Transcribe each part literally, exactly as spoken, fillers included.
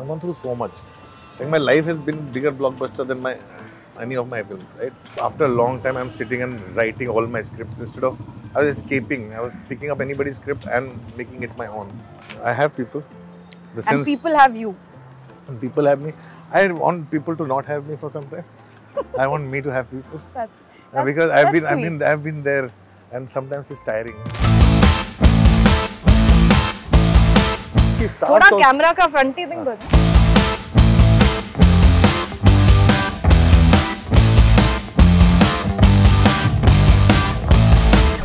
I've gone through so much. I think my life has been bigger blockbuster than my any of my films, right? After a long time, I'm sitting and writing all my scripts instead of I was escaping. I was picking up anybody's script and making it my own. I have people. The and people have you. And people have me. I want people to not have me for some time. I want me to have people. That's, that's because I've that's been, I've been, I've been there, and sometimes it's tiring. She starts. Thoda camera ka fronty thing kar.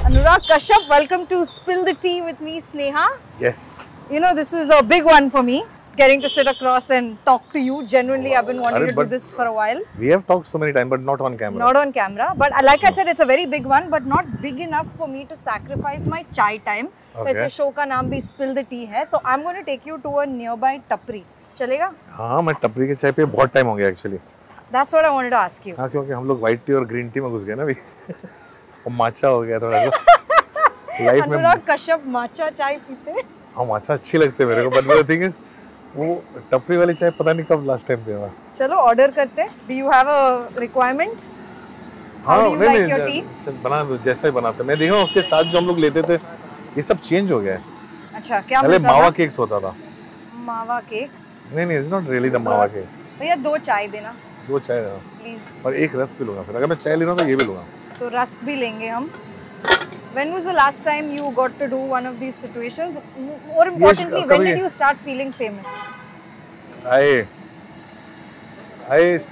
Anurag Kashyap, welcome to Spill the Tea with me, Sneha. Yes. You know, this is a big one for me, getting to sit across and talk to you. Genuinely, I've been wanting Arre, to do this for a while. We have talked so many times, but not on camera. Not on camera. But like I said, it's a very big one, but not big enough for me to sacrifice my chai time. Okay. वैसे show का नाम भी Spill the Tea है. So, I'm going to take you to a nearby tapri. चलेगा? हाँ, मैं tapri के चाय पे बहुत time हो गया actually. That's what I wanted to ask you. हाँ, क्योंकि हम लोग white tea और green tea में घुस गए ना अभी. और matcha हो गया थोड़ा सा. अनुराग कश्यप matcha चाय पीते? हाँ, matcha अच्छी लगती है मेरे को. But the thing is, वो टपरी वाली चाय पता नहीं कब लास्ट टाइम पे हुआ. चलो ऑर्डर करते हैं. Do you have a requirement? How do you like your tea? बना जैसा ही बनाते हैं. मैं देखा उसके साथ जो हम लोग लेते थे ये सब चेंज हो गया है. अच्छा क्या मिलता था? पहले मावा केक्स होता था. मावा केक्स? नहीं नहीं, it's not really the mawa cake. भैया दो चाय देना. दो चाय देना. Please. और एक रस भी लूँगा फिर. अगर मैं चाय लेना तो ये भी लूँगा. तो रस भी लेंगे हम. When was the last time you got to do one of these situations? More importantly, yes, when did you start feeling famous? I I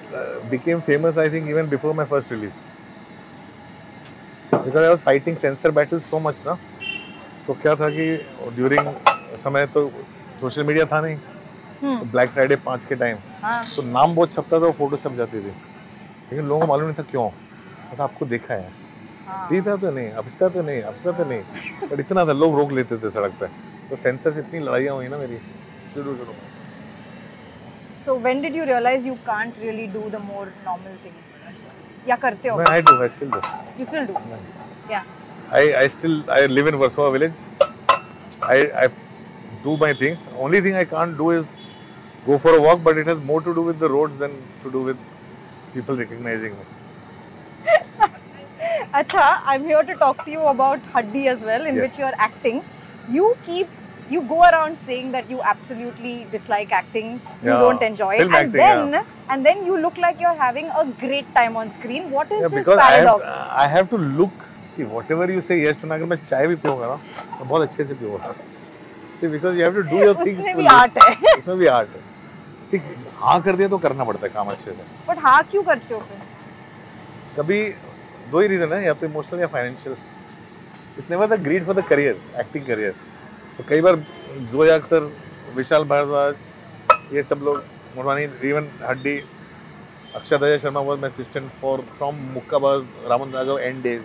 became famous, I think, even before my first release. Because I was fighting censor battles so much, na. So क्या था कि during समय तो social media था नहीं. तो Black Friday पाँच के time. हाँ. तो नाम बहुत छपता था और photo छप जाती थी. लेकिन लोगों को मालूम नहीं था क्यों. तो आपको देखा है. इतना तो नहीं, अब इसका तो नहीं, अब इसका तो नहीं, पर इतना तो लोग रोक लेते थे सड़क पे, तो सेंसर से इतनी लड़ाइयाँ हुई ना मेरी, शुरू शुरू में। So when did you realize you can't really do the more normal things? या करते हो? No, I do, I still do. You still do? Yeah. I I still I live in Warsaw village. I I do my things. Only thing I can't do is go for a walk, but it has more to do with the roads than to do with people recognizing me. Acha, I'm here to talk to you about Haddi as well, in yes. which you're acting. You keep, you go around saying that you absolutely dislike acting, you yeah. don't enjoy film it, acting, and then, yeah. and then you look like you're having a great time on screen. What is yeah, this because paradox? I have, I have to look. See, whatever you say yes to, na, if I chai bhi piyo na, to bahut acche se piyo. See, because you have to do your things. Usme bhi art hai. Usme bhi art hai. See, हाँ कर दिया तो करना पड़ता है काम अच्छे से. But हाँ क्यों करते हो फिर? कभी दो ही रीजन है, या तो इमोशनल या financial. It's never the greed for the career, acting career. तो कई बार जोया अख्तर, विशाल भारद्वाज, ये सब लोग, Morwani, even Haddi, Akshay Sharma was my assistant for from Mukkabaaz Raman Raghav and days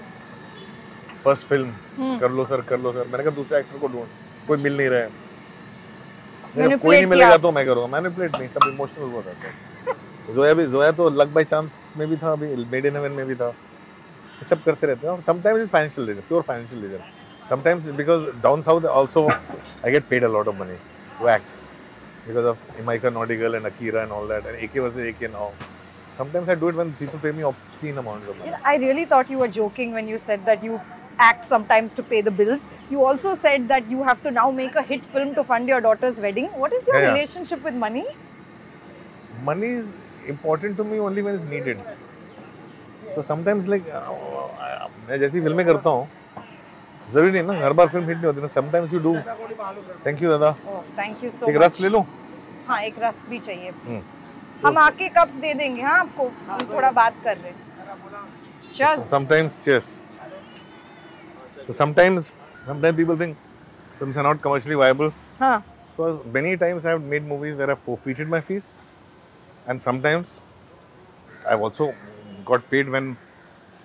first film. कर लो सर, कर लो सर. मैंने कहा दूसरे एक्टर को ढूंढ, कोई मिल नहीं रहा है. मैंने कोई नहीं मिलेगा तो मैं करूँगा. मैनिपुलेट नहीं, सब इमोशनल हुआ था. जोया भी, जोया तो लक बाई चांस में भी था, अभी मेड इन हेवन में भी था. सब करते रहते हैं. Sometimes it's financial reason, pure financial reason. Sometimes because down south also I get paid a lot of money to act because of Imaika Nodigal and Akira and all that, and A K versus A K now. Sometimes I do it when people pay me obscene amounts of money. I really thought you were joking when you said that you act sometimes to pay the bills. You also said that you have to now make a hit film to fund your daughter's wedding. What is your yeah, relationship yeah. with money? Money is important to me only when it's needed. So sometimes like मैं जैसी फिल्में करता हूँ, जरूरी नहीं ना हर बार film hit नहीं होती ना. Sometimes you do. Thank you दादा. Thank you so much. एक रस ले लूँ? हाँ, एक रस भी चाहिए. हम आके कप्स दे देंगे. हाँ, आपको हम थोड़ा बात कर रहे हैं. Cheers. Sometimes cheers. So sometimes sometimes people think films are not commercially viable. हाँ. So many times I have made movies where I forfeited my fees, and sometimes I have also got paid when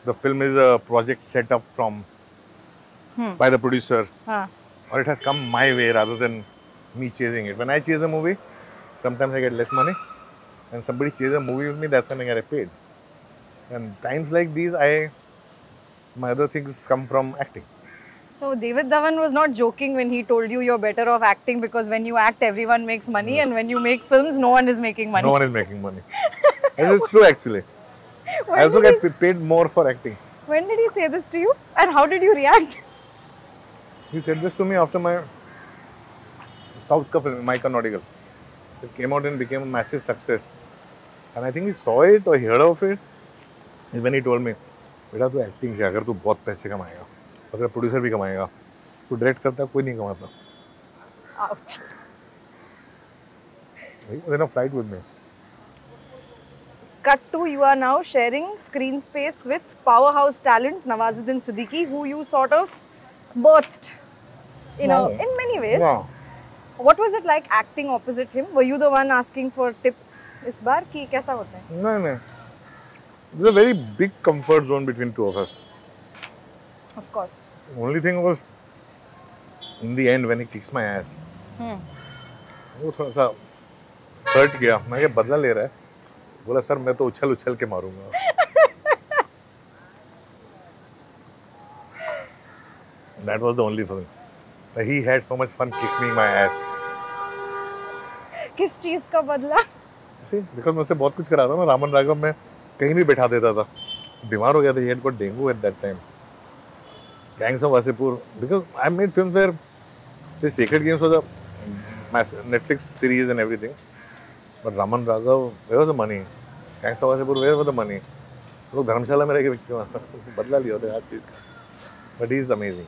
the film is a project set up from hmm. by the producer, huh. or it has come my way rather than me chasing it. When I chase a movie, sometimes I get less money, and somebody chases a movie with me, that's when I get paid. And times like these, I my other things come from acting. So David Dhawan was not joking when he told you you're better off acting because when you act, everyone makes money, yeah. and when you make films, no one is making money. No one is making money. This is true actually. When I also get he... paid more for acting. When did he say this to you and how did you react? He said this to me after my South Cup film, Imaika Nodigal. It came out and became a massive success. And I think he saw it or heard of it. And when he told me, beta tu acting kiya kar, tu bahut paise kamayega. Agar producer bhi kamayega. Tu direct karta koi nahi kamata. Ouch. He was in a flight with me. Cut to, you are now sharing screen space with powerhouse talent Nawazuddin Siddiqui, who you sort of birthed, you know, wow. in many ways. Wow. What was it like acting opposite him? Were you the one asking for tips this bar? Ki kaisa hota hai? No, no. There's a very big comfort zone between two of us. Of course. The only thing was, in the end, when he kicks my ass, hmm. वो थोड़ा सा hurt गया. मैं ये बदला ले रहा है. बोला सर मैं तो उछल उछल के मारूंगा. That was the only thing. He had so much fun kicking my ass. किस चीज का बदला? See, because मैं उससे बहुत कुछ करा रहा हूँ. रामन राघव में कहीं भी बैठा देता था. बीमार हो गया था. He had got dengue at that time. Gangs of Wasseypur. Because I made films where the Sacred Games was a Netflix series and everything. But Raman Raghav, where was the money? Gangs of Wasseypur, where was the money? लोग धर्मशाला में रह के picture में बदला लिया था हर चीज का. But he is amazing.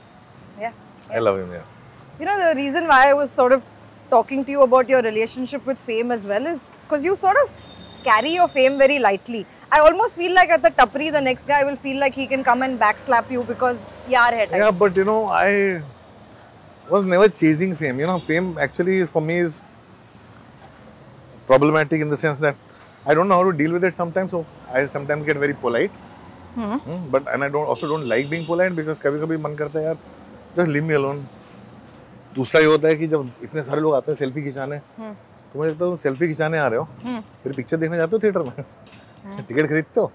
Yeah. I love him. Yeah. You know, the reason why I was sort of talking to you about your relationship with fame as well is because you sort of carry your fame very lightly. I almost feel like at the tapri, the next guy will feel like he can come and backslap you because yaar hai types. Yeah, but you know, I was never chasing fame. You know, fame actually for me is problematic in the sense that I don't know how to deal with it sometimes. So I sometimes get very polite. Mm-hmm. But and I don't also don't like being polite because kabhi-kabhi man karta hai, yaar, just leave me alone. दूसरा ये होता है कि जब इतने सारे लोग आते हैं सेल्फी खिंचाने, तो मुझे लगता है तुम सेल्फी खिंचाने आ रहे हो, फिर पिक्चर देखने जाते हो थिएटर में, टिकट खरीदते हो,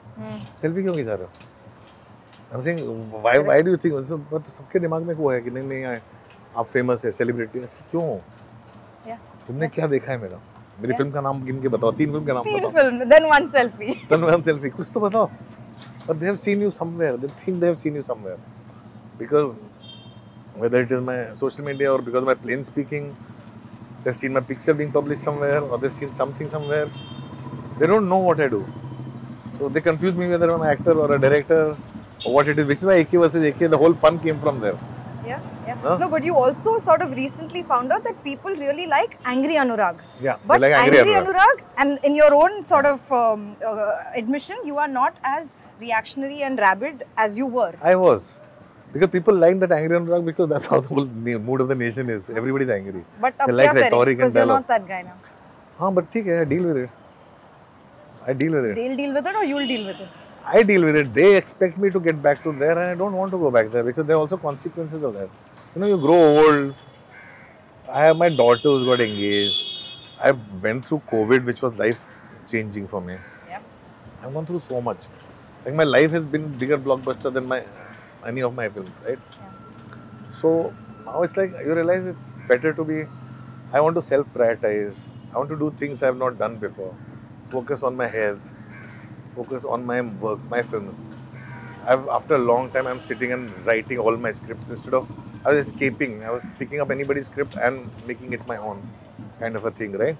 सेल्फी क्यों खिंचा रहे हो? I'm saying, why, why do you think? But सबके दिमाग में वो है कि नहीं नहीं यार, आप फेमस है, सेलिब्रिटी है, क्यों? तुमने क्या देखा है मेरा? मेरी फिल्म का नाम गिन के बताओ, तीन फिल्म का नाम बताओ. तीन film, then one selfie. Then one selfie. कुछ तो बताओ. But they have seen you somewhere. They think they have seen you somewhere, because whether it is my social media or because of my plain speaking, they've seen my picture being published somewhere or they've seen something somewhere. They don't know what I do. So they confuse me whether I'm an actor or a director or what it is, which is why A K versus A K, the whole fun came from there. Yeah, yeah. Huh? No, but you also sort of recently found out that people really like angry Anurag. Yeah, but like angry, angry Anurag. Anurag, and in your own sort of um, uh, admission, you are not as reactionary and rabid as you were. I was. Because people like that angry Anurag because that's how the whole mood of the nation is. Everybody's angry. But they like rhetoric and dialogue. Because you're not that guy now. Haan, but okay, I deal with it. I deal with it. They'll deal with it or you'll deal with it? I deal with it. They expect me to get back to there and I don't want to go back there because there are also consequences of that. You know, you grow old. I have my daughter who's got engaged. I went through COVID, which was life changing for me. Yep. I've gone through so much. Like my life has been bigger blockbuster than my... any of my films, right? Yeah. So now it's like you realize it's better to be, I want to self-prioritize, I want to do things I have not done before, focus on my health, focus on my work, my films. I've, after a long time, I'm sitting and writing all my scripts instead of, I was escaping, I was picking up anybody's script and making it my own kind of a thing, right?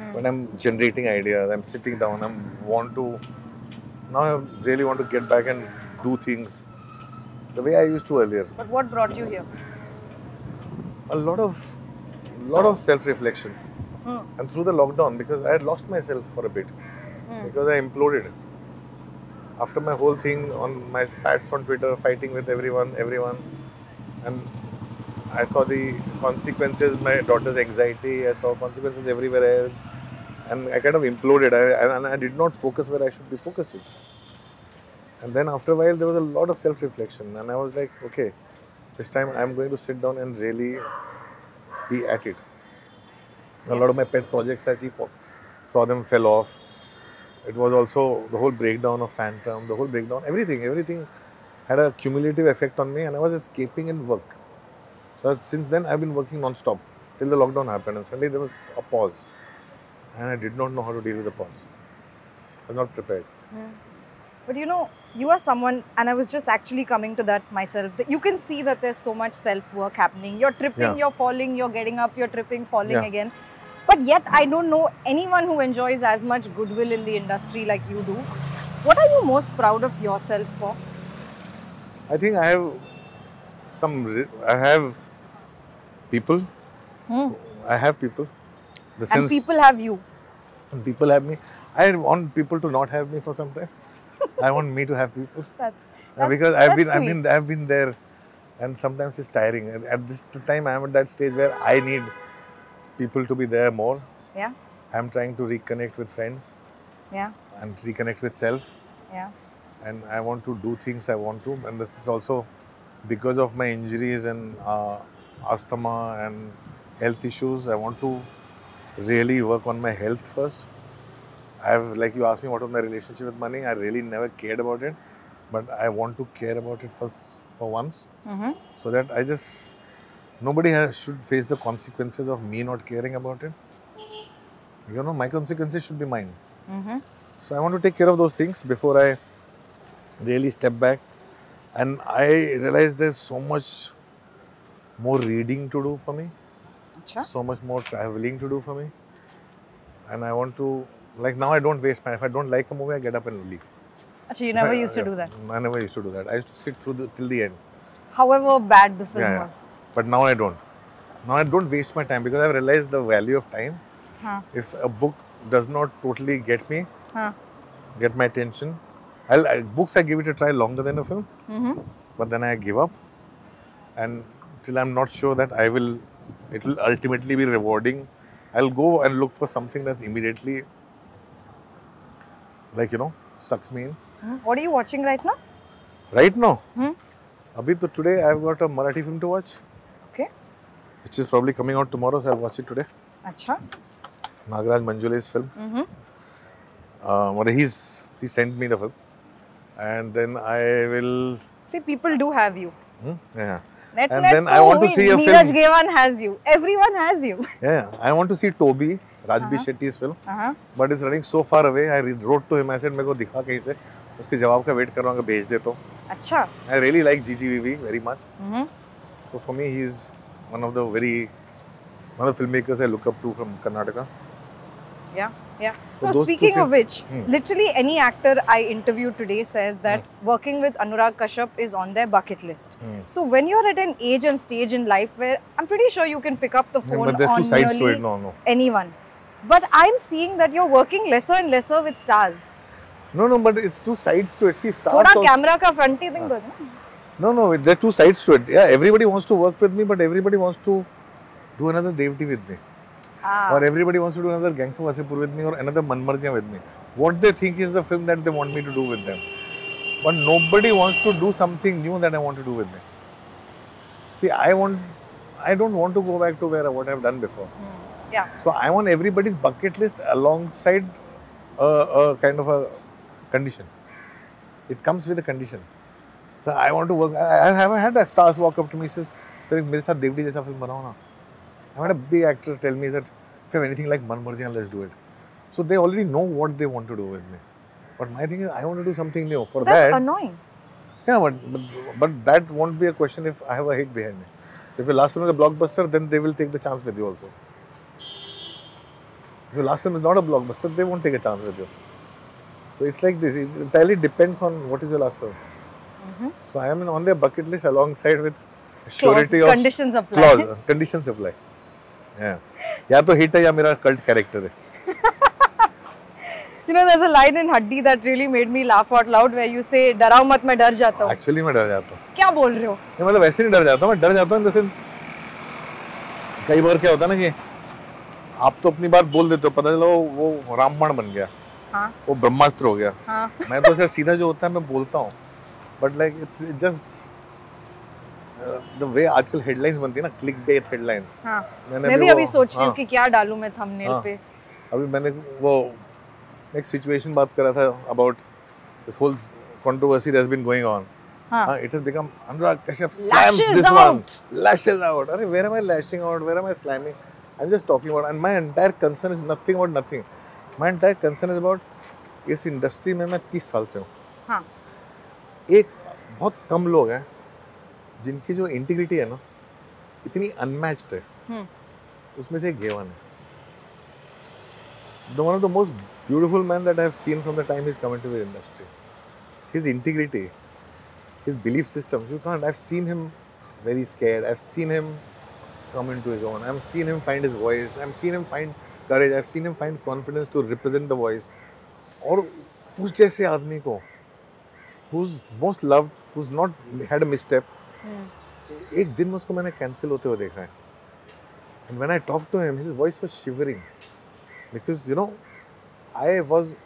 Mm. When I'm generating ideas, I'm sitting down, I want to, now I really want to get back and do things the way I used to earlier. But what brought you here? A lot of, lot of self-reflection. Mm. And through the lockdown, because I had lost myself for a bit. Mm. Because I imploded. After my whole thing, on my spats on Twitter, fighting with everyone, everyone. And I saw the consequences, my daughter's anxiety, I saw consequences everywhere else. And I kind of imploded, I, and I did not focus where I should be focusing. And then after a while, there was a lot of self-reflection and I was like, okay, this time I'm going to sit down and really be at it. A lot of my pet projects, I see, saw them fell off. It was also the whole breakdown of Phantom, the whole breakdown, everything, everything had a cumulative effect on me and I was escaping in work. So since then, I've been working non-stop till the lockdown happened, and suddenly there was a pause, and I did not know how to deal with the pause. I was not prepared. Yeah. But you know, you are someone, and I was just actually coming to that myself, that you can see that there's so much self-work happening. You're tripping, yeah. you're falling, you're getting up, you're tripping, falling yeah. again. But yet, I don't know anyone who enjoys as much goodwill in the industry like you do. What are you most proud of yourself for? I think I have some, I have people. Hmm. I have people. The and people have you. And people have me. I want people to not have me for some time. I want me to have people. That's, that's because I've that's been, I've been, I've been there, and sometimes it's tiring. At this time, I'm at that stage where I need people to be there more. Yeah. I'm trying to reconnect with friends. Yeah. And reconnect with self. Yeah. And I want to do things I want to, and this is also because of my injuries and uh, asthma and health issues. I want to really work on my health first. I've, like you asked me what was my relationship with money, I really never cared about it, but I want to care about it first for once, mm-hmm. so that I just, nobody has, should face the consequences of me not caring about it. You know, my consequences should be mine. Mm-hmm. So I want to take care of those things before I really step back, and I realize there's so much more reading to do for me, Achha. so much more traveling to do for me, and I want to. Like now, I don't waste my time. If I don't like a movie, I get up and leave. Achha, you never I, used to yeah, do that? I never used to do that. I used to sit through the, till the end. However bad the film yeah, was. Yeah. But now I don't. Now I don't waste my time because I've realized the value of time. Huh. If a book does not totally get me, huh. get my attention. I'll, I, books, I give it a try longer than a film. Mm-hmm. But then I give up. And till I'm not sure that I will, it will ultimately be rewarding. I'll go and look for something that's immediately... Like, you know, sucks me in. Hmm. What are you watching right now? Right now? Hmm? Abhi, to today I've got a Marathi film to watch. Okay. Which is probably coming out tomorrow, so I'll watch it today. Achha. Nagaraj Manjule's film. Mm-hmm. Um, he's, he sent me the film. And then I will... See, people do have you. Hmm? Yeah. Net and net then I want to see a Neeraj film. Neeraj Ghaywan has you. Everyone has you. Yeah. I want to see Toby. Rajbi uh-huh. Shetty's film, uh-huh. but it's running so far away. I wrote to him. I said, "Meko dikha kahin se. Uske jawab ka wait karunga. Bhej de to." Achha. I really like G G V very much. Mm-hmm. So for me, he's one of the very one of the filmmakers I look up to from Karnataka. Yeah, yeah. So no, speaking of which, hmm. literally any actor I interviewed today says that hmm. working with Anurag Kashyap is on their bucket list. Hmm. So when you're at an age and stage in life where I'm pretty sure you can pick up the phone yeah, on nearly no, no. anyone. But I'm seeing that you're working lesser and lesser with stars. No, no, but it's two sides to it. See, stars Thoda camera ka fronty thing uh, No, no, there are two sides to it. Yeah, everybody wants to work with me, but everybody wants to do another Dev D with me. Ah. Or everybody wants to do another Gangs of Wasseypur with me or another Manmarziya with me. What they think is the film that they want me to do with them. But nobody wants to do something new that I want to do with me. See, I want, I don't want to go back to where what I've done before. Mm. Yeah. So I'm on everybody's bucket list alongside a, a kind of a condition. It comes with a condition. So I want to work. I, I haven't had a stars walk up to me and says, "Sir, if mere saath Dev D jaisa film banao na." I had a big actor tell me that if you have anything like Manmarziya, let's do it. So they already know what they want to do with me. But my thing is, I want to do something new. For That's that, annoying. Yeah, but, but but that won't be a question if I have a hit behind me. If your last film is a blockbuster, then they will take the chance with you also. If your last film is not a blockbuster, they won't take a chance with you. So it's like this, it entirely depends on what is your last film. Mm-hmm. So I am on their bucket list alongside with surety of conditions apply. Clause, conditions apply. Yeah. Ya to hit hai ya mera cult character hai. You know, there's a line in Haddi that really made me laugh out loud where you say, "Darao mat, main dar jata hu." Actually, main dar jata hu. Kya bol rahe ho? No, matlab वैसे नहीं डर जाता हूं, मैं डर जाता हूं in the sense. कई बार क्या होता है ना कि आप तो अपनी बात बोल देते हो, पता चला वो रामबाण बन गया, हाँ? वो ब्रह्मास्त्र हो गया, हाँ? मैं तो सीधा जो होता है मैं बोलता हूँ, but like it's just the way आजकल headlines बनती है ना, clickbait headline, हाँ? मैंने मैं भी अभी सोच रही हूँ कि क्या डालूँ मैं thumbnail पे, अभी मैंने वो एक situation बात कर रहा था about this whole controversy that's been going on, Huh. Uh, it has become Anurag Kashyap slams lashes this out. one. Lashes out. Arre, where am I lashing out? Where am I slamming? I'm just talking about, and my entire concern is nothing about nothing. My entire concern is about this industry. में मैं तीस साल से हूँ. हाँ. एक बहुत कम लोग हैं जिनकी जो integrity है ना इतनी unmatched है. हम्म. उसमें से गेवन है. The one of the most beautiful men that I have seen from the time he's come into the industry. His integrity, his belief system. You can't. I've seen him very scared. I've seen him come into his own. I've seen him find his voice. I've seen him find courage. I've seen him find confidence to represent the voice. और उस जैसे आदमी को, who's most loved, who's not had a misstep, एक दिन उसको मैंने cancel होते हुए देखा है. And when I talked to him, his voice was shivering, because you know, I was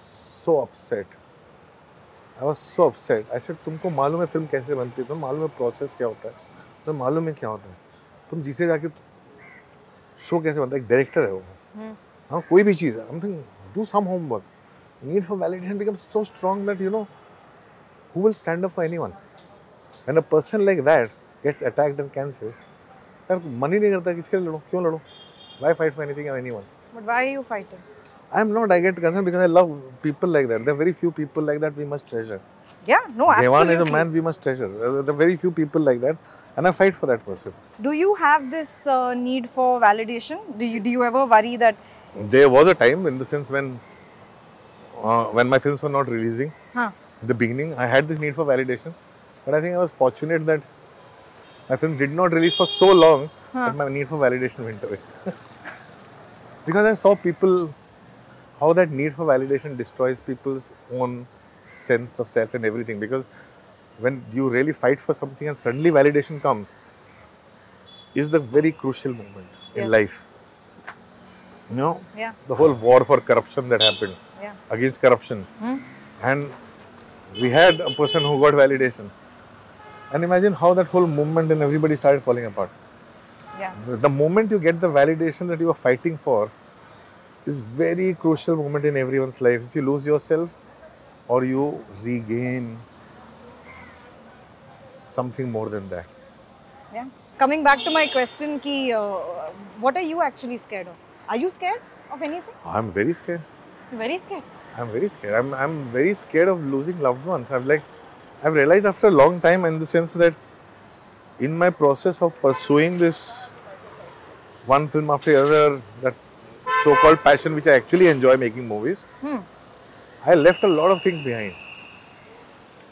so upset. I was so upset. I said, तुमको मालूम है फिल्म कैसे बनती है, तुम मालूम है प्रोसेस क्या होता है, तुम मालूम है क्या होता है, तुम जिसे जाके शो कैसे बनता है, एक डायरेक्टर है वो. हाँ, कोई भी चीज़ है. I'm thinking, do some homework. Need for validation becomes so strong that you know who will stand up for anyone. When a person like that gets attacked and cancelled, यार मन ही नहीं करता किसके लिए लड़ो, क्यों लड़ो? Why fight for anything or anyone? But why are you fighting? I'm not. I get concerned because I love people like that. There are very few people like that we must treasure. Yeah, no, absolutely. Ghaywan is a man we must treasure. There are very few people like that, and I fight for that person. Do you have this uh, need for validation? Do you do you ever worry that? There was a time, in the sense when uh, when my films were not releasing. Huh. In the beginning, I had this need for validation, but I think I was fortunate that my films did not release for so long huh. that my need for validation went away. Because I saw people. How that need for validation destroys people's own sense of self and everything. Because when you really fight for something and suddenly validation comes, is the very crucial moment yes. in life. You know, yeah. the whole war for corruption that happened yeah. against corruption, hmm? and we had a person who got validation. And imagine how that whole movement and everybody started falling apart. Yeah. The moment you get the validation that you are fighting for. It's very crucial moment in everyone's life. If you lose yourself or you regain something more than that. Yeah. Coming back to my question, ki, uh, what are you actually scared of? Are you scared of anything? I'm very scared. You're very scared? I'm very scared. I'm, I'm very scared of losing loved ones. I've like, I've realized after a long time, in the sense that in my process of pursuing this one film after another, that so-called passion, which I actually enjoy making movies, hmm. I left a lot of things behind.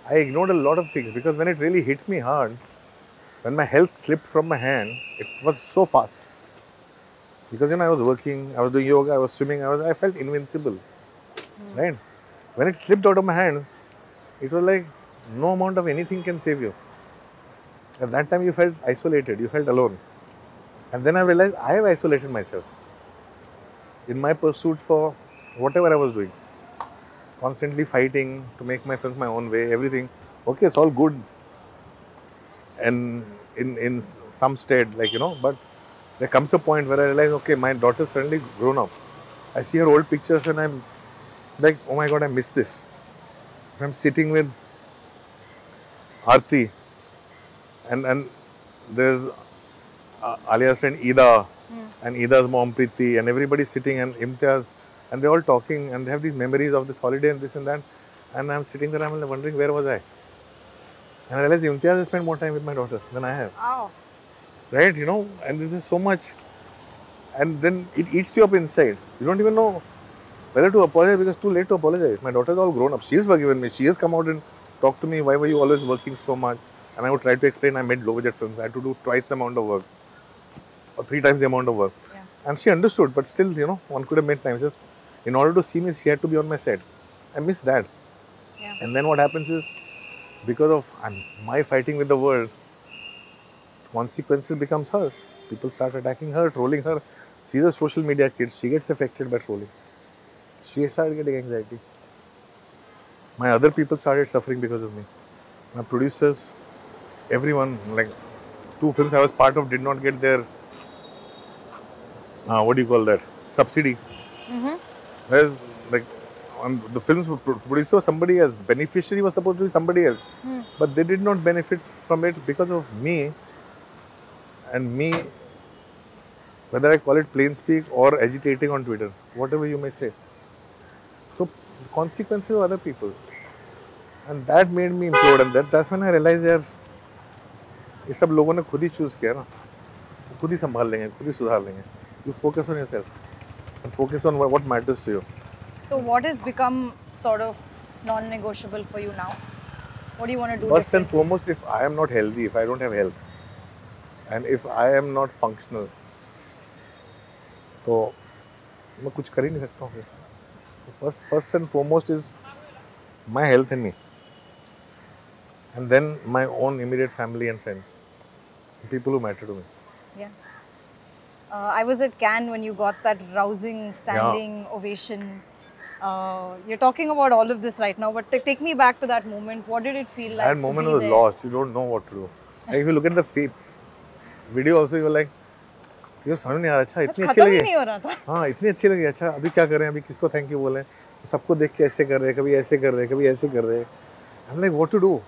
I ignored a lot of things, because when it really hit me hard, when my health slipped from my hand, it was so fast. Because you know, I was working, I was doing yoga, I was swimming, I was, I felt invincible, hmm. right? When it slipped out of my hands, it was like no amount of anything can save you. At that time, you felt isolated, you felt alone. And then I realized I have isolated myself. In my pursuit for whatever I was doing, constantly fighting to make my films my own way, everything. Okay, it's all good, and in in some state, like you know. But there comes a point where I realize, okay, my daughter's suddenly grown up. I see her old pictures, and I'm like, oh my God, I miss this. If I'm sitting with Aarti, and and there's uh, Alia's friend Ida. And Ida's mom, Priti, and everybody sitting, and Imtiaz, and they're all talking, and they have these memories of this holiday and this and that. And I'm sitting there, I'm wondering, where was I? And I realized Imtiaz has spent more time with my daughter than I have. Oh. Right, you know, and this is so much. And then it eats you up inside. You don't even know whether to apologize, because it's too late to apologize. My daughter's all grown up. She has forgiven me. She has come out and talked to me, why were you always working so much? And I would try to explain, I made low budget films. I had to do twice the amount of work. Or three times the amount of work. Yeah. And she understood, but still, you know, one could have made time. Just in order to see me, she had to be on my set. I miss that. Yeah. And then what happens is, because of my fighting with the world, consequences becomes hers. People start attacking her, trolling her. She's a social media kid. She gets affected by trolling. She started getting anxiety. My other people started suffering because of me. My producers, everyone, like two films I was part of did not get their Uh, what do you call that? Subsidy. Mm-hmm. Whereas, like, on the films producer was somebody else, the beneficiary was supposed to be somebody else. Mm. but they did not benefit from it because of me. And me, whether I call it plain speak or agitating on Twitter, whatever you may say. So, consequences of other people's. And that made me implode, and that, that's when I realized that these people have choose themselves. They will choose themselves. You focus on yourself and focus on what matters to you. So what has become sort of non-negotiable for you now? What do you want to do? First and foremost, if I am not healthy, if I don't have health, and if I am not functional, so I can't do anything. First, first and foremost is my health and me. And then my own immediate family and friends, people who matter to me. Yeah. Uh, I was at Cannes when you got that rousing standing yeah. ovation. Uh, you're talking about all of this right now, but take me back to that moment. What did it feel like? That moment was there? Lost. You don't know what to do. Like if you look at the feed, video also, you were like, you don't know what to do. It's so good. It's so good. It's so good. What do we do? Who thank you? We're doing I'm like, what to do?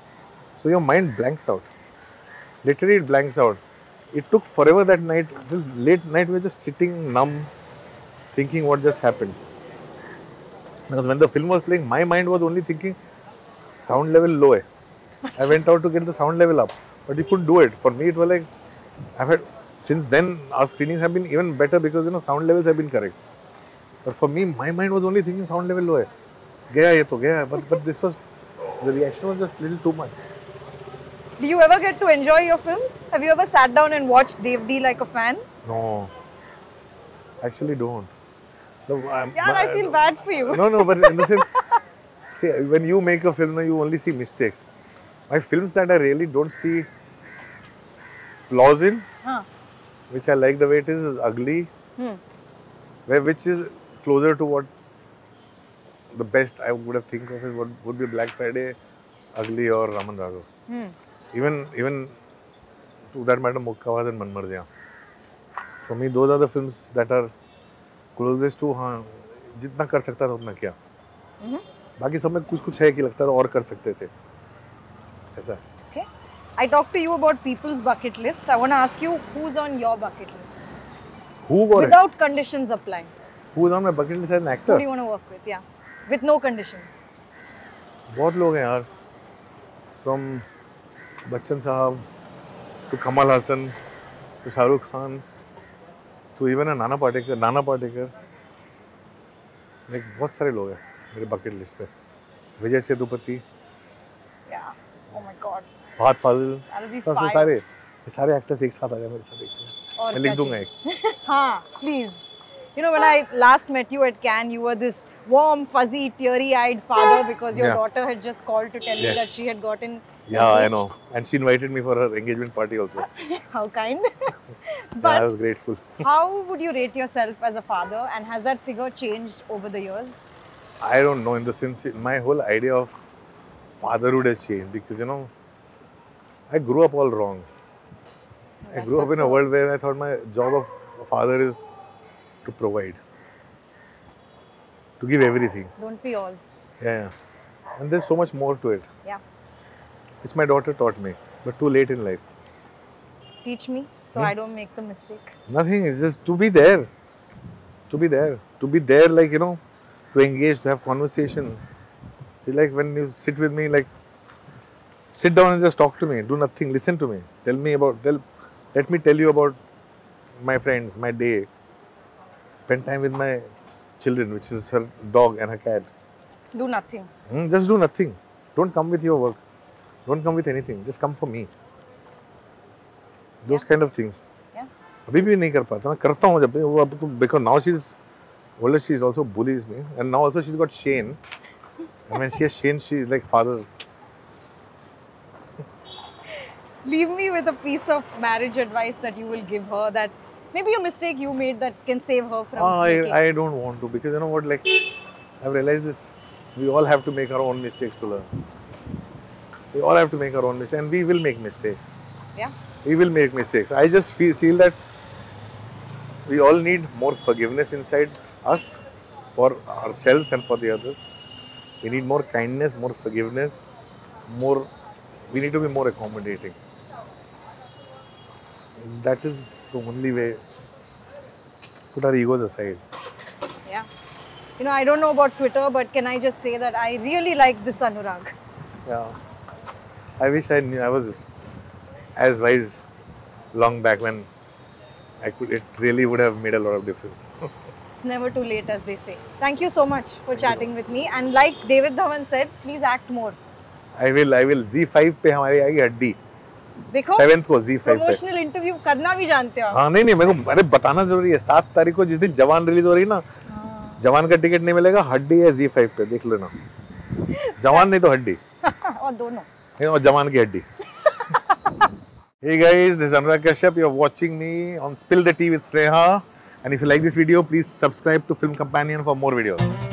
So your mind blanks out. Literally, it blanks out. It took forever that night. This late night, we were just sitting numb, thinking what just happened. Because when the film was playing, my mind was only thinking, sound level low. I went out to get the sound level up, but you couldn't do it. For me, it was like, I've had, since then, our screenings have been even better because, you know, sound levels have been correct. But for me, my mind was only thinking sound level low. Gaya ye to gaya, but, but this was, the reaction was just a little too much. Do you ever get to enjoy your films? Have you ever sat down and watched Dev D like a fan? No, actually don't. No, yeah, I feel no, bad for you. No, no, but in the sense, see, when you make a film, you only see mistakes. My films that I really don't see flaws in, huh. which I like the way it is, is Ugly, hmm. where, which is closer to what the best I would have think of is what would be Black Friday, Ugly or Raman Raghav. Hmm. Even, even to that matter, Mukkawad and Manmarziya. For me, those are the films that are closest to हाँ जितना कर सकता था उतना किया बाकी सब में कुछ कुछ है कि लगता था और कर सकते थे ऐसा okay I talked to you about people's bucket list. I want to ask you who's on your bucket list. Who got without it? Conditions applying. Who's on my bucket list as an actor? Who do you want to work with? Yeah, with no conditions. बहुत लोग हैं यार from Bachchan साहब to Kamal Hasan to Shahrukh Khan. So even a Nana Patekar, Nana Patekar, like, बहुत सारे लोग हैं मेरे bucket list पे. Vijay Chedupati. Yeah. Oh my God. बहुत फाजिल. That'll be five. सारे सारे actors एक साथ आ गए मेरे साथ एक. और मैं लिख दूँगा एक. हाँ, please. You know when I last met you at Cannes, you were this warm, fuzzy, teary-eyed father because your yeah. daughter had just called to tell yeah. me that she had gotten. Yeah, engaged. I know. And she invited me for her engagement party also. How kind. But yeah, I was grateful. How would you rate yourself as a father, and has that figure changed over the years? I don't know. In the sense, my whole idea of fatherhood has changed because, you know, I grew up all wrong. I grew up in a world where I thought my job of a father is to provide, to give everything. Don't we all? Yeah. And there's so much more to it. Yeah. Which my daughter taught me, but too late in life. Teach me so hmm? I don't make the mistake. Nothing, it's just to be there. To be there. To be there, like, you know, to engage, to have conversations. See, like when you sit with me, like, sit down and just talk to me, do nothing, listen to me. Tell me about, tell, let me tell you about my friends, my day. Spend time with my children, which is her dog and her cat. Do nothing. Hmm? Just do nothing. Don't come with your work. Don't come with anything. Just come for me. Those yeah. kind of things. Yeah. अभी भी नहीं कर पाता मैं करता हूँ जब वो अब तो because now she's older, she's also bullies me, and now also she's got Shane. And when she has Shane, she's like father. Leave me with a piece of marriage advice that you will give her, that maybe a mistake you made that can save her from. Oh, I, I don't want to, because you know what, like I've realized this. We all have to make our own mistakes to learn. We all have to make our own mistakes, and we will make mistakes. Yeah. We will make mistakes. I just feel, feel that we all need more forgiveness inside us for ourselves and for the others. We need more kindness, more forgiveness, more We need to be more accommodating. That is the only way. Put our egos aside. Yeah. You know, I don't know about Twitter, but can I just say that I really like this Anurag. Yeah. I wish I knew. I was as wise long back when I could. It really would have made a lot of difference. It's never too late, as they say. Thank you so much for Thank chatting you. with me. And like David Dhawan said, please act more. I will. I will. Z five पे हमारी आएगी हड्डी. देखो seventh को Z five promotional interview करना भी जानते हो आप. हाँ नहीं नहीं मेरे को अरे बताना जरूरी है. सात तारीख को जिस दिन जवान रिलीज हो रही है ना, जवान का टिकट नहीं मिलेगा, हड्डी है Z five पे, देख लेना. जवान नहीं तो हड्डी और दोनों और जवान की हड्डी. Hey guys, this is Anurag Kashyap. You are watching me on Spill the Tea with Sneha. And if you like this video, please subscribe to Film Companion for more videos.